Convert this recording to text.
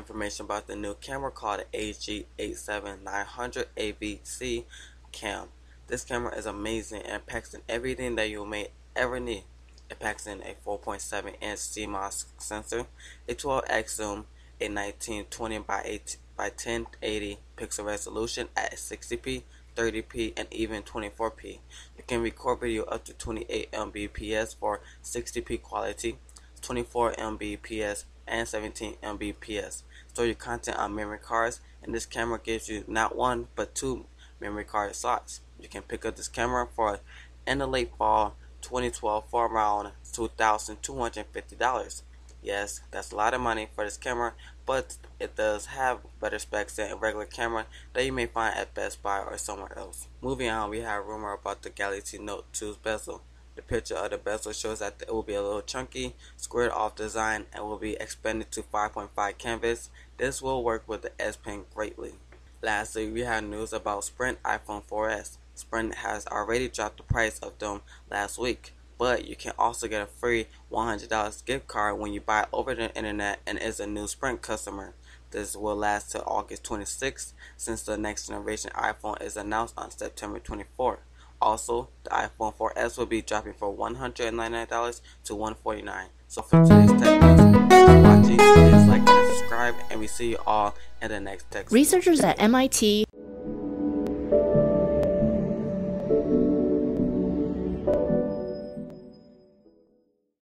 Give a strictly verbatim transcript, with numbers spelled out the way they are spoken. information about the new camera called the A G eight seven nine hundred A B C Cam. This camera is amazing and packs in everything that you may ever need. It packs in a four point seven inch C M O S sensor, a twelve X zoom, a nineteen twenty by ten eighty pixel resolution at sixty p, thirty p, and even twenty-four p. You can record video up to twenty-eight megabits per second for sixty p quality, twenty-four megabits per second, and seventeen megabits per second. Store your content on memory cards, and this camera gives you not one but two memory card slots. You can pick up this camera for in the late fall twenty twelve for around two thousand two hundred fifty dollars. Yes, that's a lot of money for this camera, but it does have better specs than a regular camera that you may find at Best Buy or somewhere else. Moving on, we have a rumor about the Galaxy Note two's bezel. The picture of the bezel shows that it will be a little chunky, squared off design, and will be expanded to five point five canvas. This will work with the S Pen greatly. Lastly, we have news about Sprint iPhone four S. Sprint has already dropped the price of them last week, but you can also get a free one hundred dollar gift card when you buy over the internet and is a new Sprint customer. This will last till August twenty-sixth, since the next generation iPhone is announced on September twenty-fourth. Also, the iPhone four S will be dropping from one hundred ninety-nine dollars to one hundred forty-nine dollars. So for today's tech news, thanks for watching, please like and subscribe, and we see you all in the next tech. Researchers at M I T